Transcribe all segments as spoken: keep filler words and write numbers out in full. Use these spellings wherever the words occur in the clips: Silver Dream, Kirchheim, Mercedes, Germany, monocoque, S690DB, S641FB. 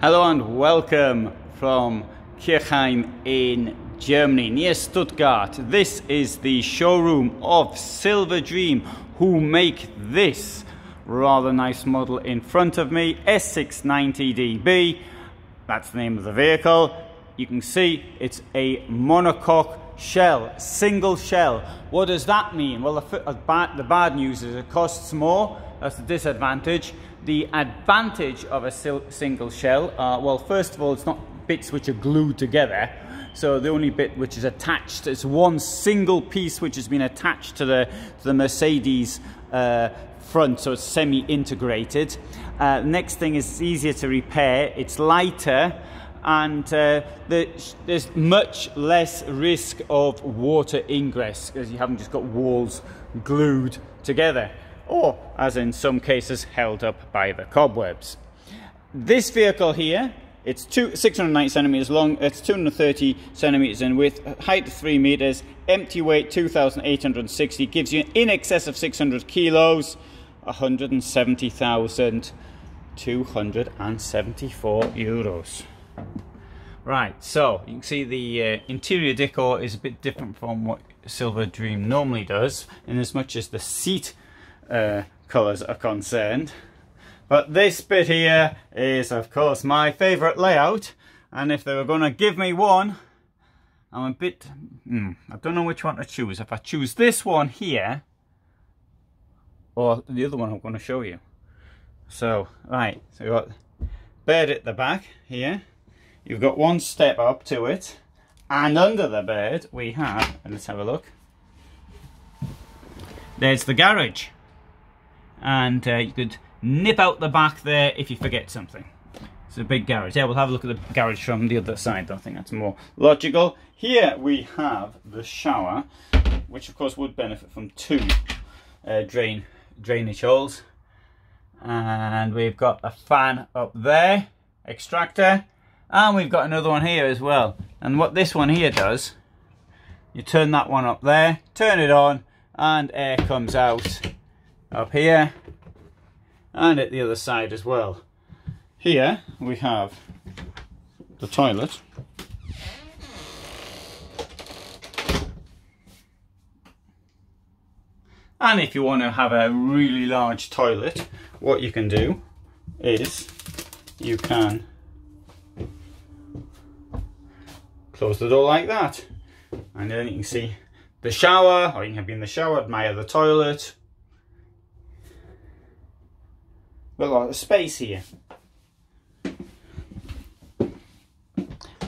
Hello and welcome from Kirchheim in Germany, near Stuttgart. This is the showroom of Silver Dream, who make this rather nice model in front of me, S six ninety D B. That's the name of the vehicle. You can see it's a monocoque shell, single shell. What does that mean? Well, the bad news is it costs more. That's the disadvantage. The advantage of a single shell, uh, well, first of all, it's not bits which are glued together. So the only bit which is attached, it's one single piece which has been attached to the, to the Mercedes uh, front, so it's semi-integrated. Uh, next thing is it's easier to repair, it's lighter, and uh, there's, there's much less risk of water ingress because you haven't just got walls glued together, or as in some cases held up by the cobwebs. This vehicle here, it's two, six hundred ninety centimeters long, it's two hundred thirty centimeters in width, height of three meters, empty weight two thousand eight hundred sixty, gives you in excess of six hundred kilos, one hundred seventy thousand two hundred seventy-four euros. Right, so you can see the uh, interior decor is a bit different from what Silver Dream normally does, in as much as the seat Uh, colours are concerned. But this bit here is of course my favourite layout, and if they were going to give me one, I'm a bit mm, I don't know which one to choose. If I choose this one here or the other one I'm going to show you. So right, so you've got bed at the back here, you've got one step up to it, and under the bed we have, and let's have a look, there's the garage. And uh, you could nip out the back there if you forget something. It's a big garage. Yeah, we'll have a look at the garage from the other side. I think that's more logical. Here we have the shower, which of course would benefit from two uh, drain drainage holes. And we've got a fan up there, extractor. And we've got another one here as well. And what this one here does, you turn that one up there, turn it on, and air comes out up here and at the other side as well. Here we have the toilet, and if you want to have a really large toilet, what you can do is you can close the door like that, and then you can see the shower, or you can be in the shower, admire the toilet. A lot of space here.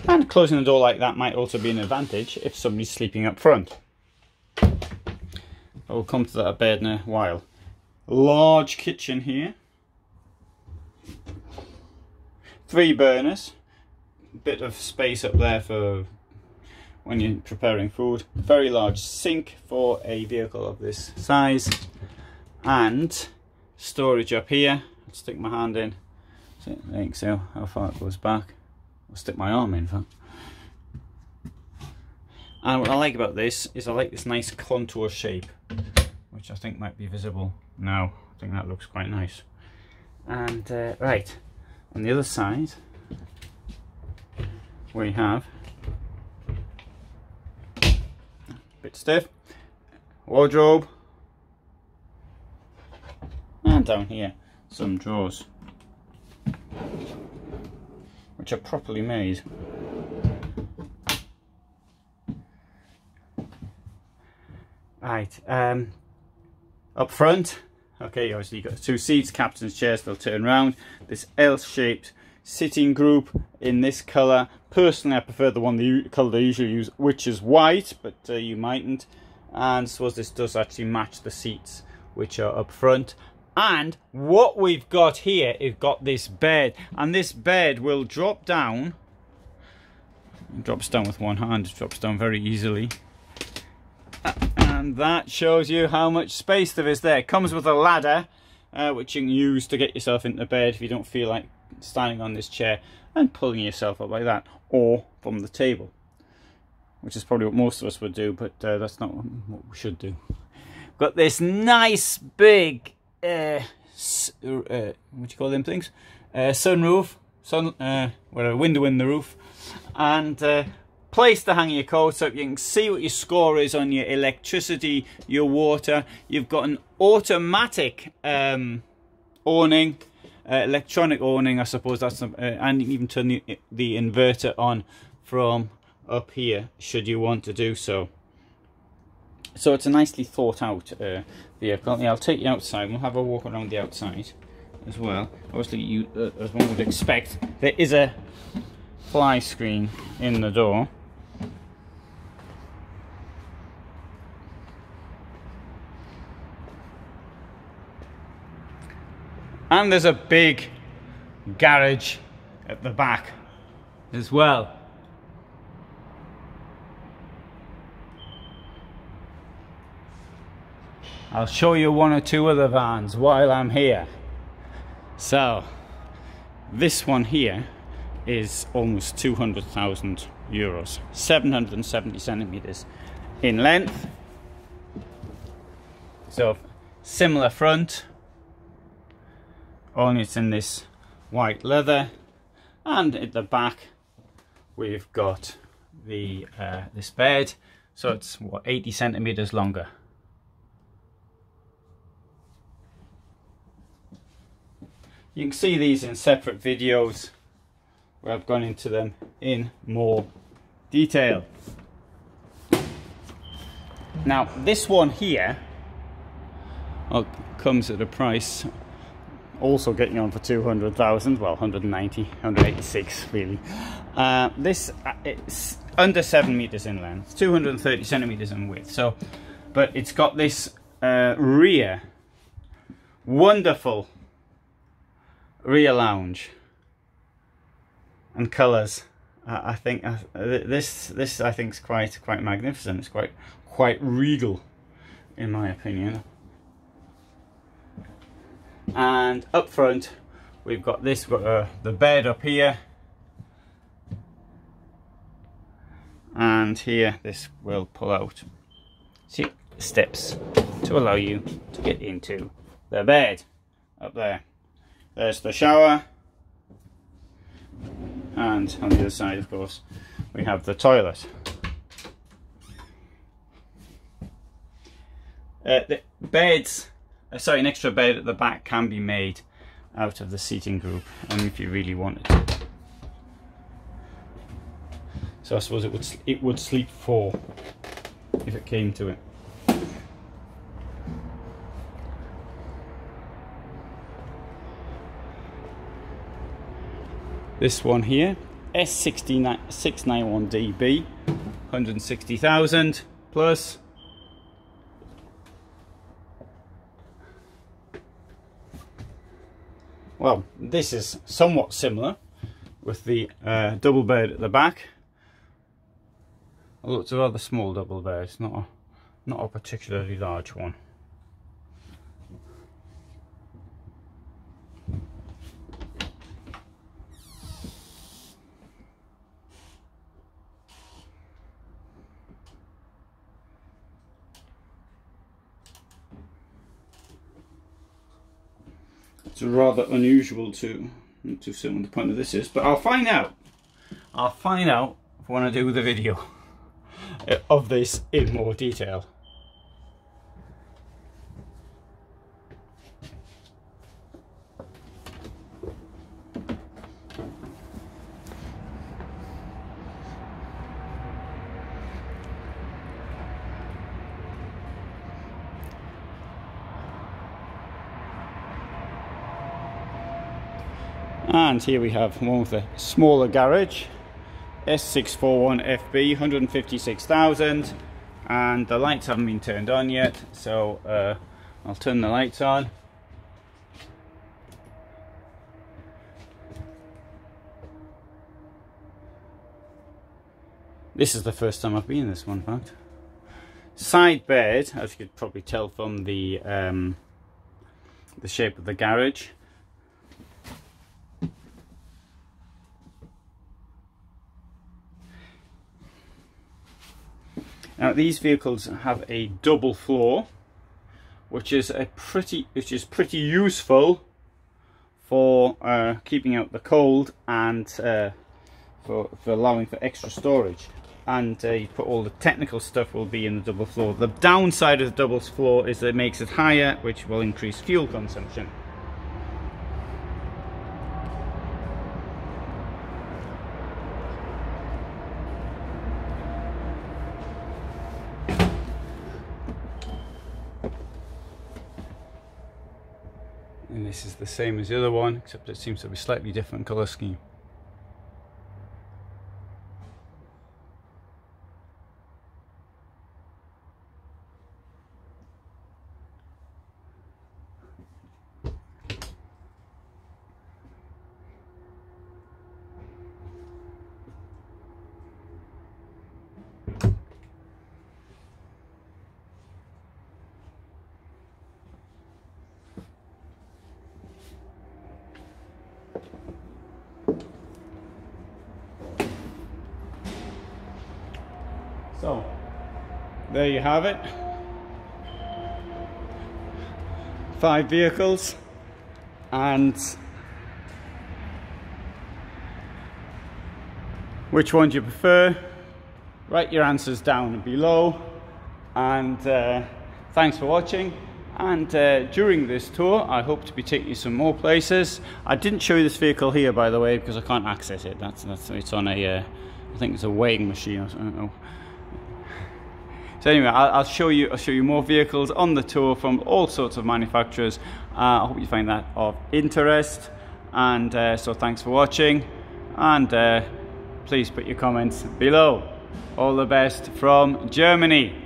And closing the door like that might also be an advantage if somebody's sleeping up front. I'll come to that bed in a while. Large kitchen here. Three burners. Bit of space up there for when you're preparing food. Very large sink for a vehicle of this size. And storage up here. I'll stick my hand in. I think so. How far it goes back? I'll stick my arm in, fact. And what I like about this is I like this nice contour shape, which I think might be visible now. I think that looks quite nice. And uh, right, on the other side, we have a bit stiff wardrobe. Down here some drawers which are properly made, right? Um up front, okay, obviously you've got two seats, captain's chairs, they'll turn round, this L-shaped sitting group in this colour. Personally I prefer the one the colour they usually use, which is white, but uh, you mightn't, and I suppose this does actually match the seats which are up front. And what we've got here is got this bed, and this bed will drop down. It drops down with one hand, it drops down very easily. And that shows you how much space there is there. It comes with a ladder, uh, which you can use to get yourself into bed if you don't feel like standing on this chair and pulling yourself up like that, or from the table, which is probably what most of us would do, but uh, that's not what we should do. Got this nice big Uh, uh, what do you call them things? Uh, sunroof sun, uh, well, a window in the roof, and uh, place to hang your coat up. You can see what your score is on your electricity, your water. You've got an automatic um, awning, uh, electronic awning, I suppose that's, uh, and you can even turn the, the inverter on from up here should you want to do so. So it's a nicely thought out uh, vehicle. Yeah, I'll take you outside. We'll have a walk around the outside as well. Obviously, you, uh, as one would expect, there is a fly screen in the door. And there's a big garage at the back as well. I'll show you one or two other vans while I'm here. So, this one here is almost two hundred thousand euros, seven hundred seventy centimeters in length. So, similar front, only it's in this white leather. And at the back, we've got the uh, this bed. So it's what, eighty centimeters longer. You can see these in separate videos where I've gone into them in more detail. Now this one here comes at a price also getting on for two hundred thousand, well one hundred ninety, one hundred eighty-six really. Uh, this it's under seven meters in length, two hundred thirty centimeters in width. So, but it's got this uh, rear wonderful rear lounge and colours. Uh, I think uh, this this I think is quite quite magnificent. It's quite quite regal, in my opinion. And up front, we've got this we've got, uh, the bed up here, and here this will pull out. See steps to allow you to get into the bed up there. There's the shower, and on the other side, of course, we have the toilet. Uh, the beds, uh, sorry, an extra bed at the back can be made out of the seating group, and if you really wanted to. So I suppose it would it would sleep four if it came to it. This one here, S six ninety-one D B, one hundred sixty thousand plus. Well, this is somewhat similar with the uh, double bed at the back. Although it's a rather small double bed, it's not a, not a particularly large one. Rather unusual to not too certain what the point of this is, but I'll find out I'll find out when I do the video of this in more detail. And here we have one with a smaller garage, S six forty-one F B, one hundred fifty-six thousand, and the lights haven't been turned on yet, so uh, I'll turn the lights on. This is the first time I've been in this one, in fact. Side bed, as you could probably tell from the um, the shape of the garage. Now these vehicles have a double floor, which is a pretty, which is pretty useful for uh, keeping out the cold and uh, for, for allowing for extra storage. And uh, you put all the technical stuff will be in the double floor. The downside of the double floor is that it makes it higher, which will increase fuel consumption. And this is the same as the other one, except it seems to be slightly different colour scheme. So, there you have it. Five vehicles and which one do you prefer? Write your answers down below, and uh, thanks for watching. And uh, during this tour I hope to be taking you some more places. I didn't show you this vehicle here, by the way, because I can't access it. That's, that's it's on a uh, I think it's a weighing machine, I don't know. So anyway, I'll, I'll show you. I'll show you more vehicles on the tour from all sorts of manufacturers. Uh, I hope you find that of interest. And uh, so, thanks for watching. And uh, please put your comments below. All the best from Germany.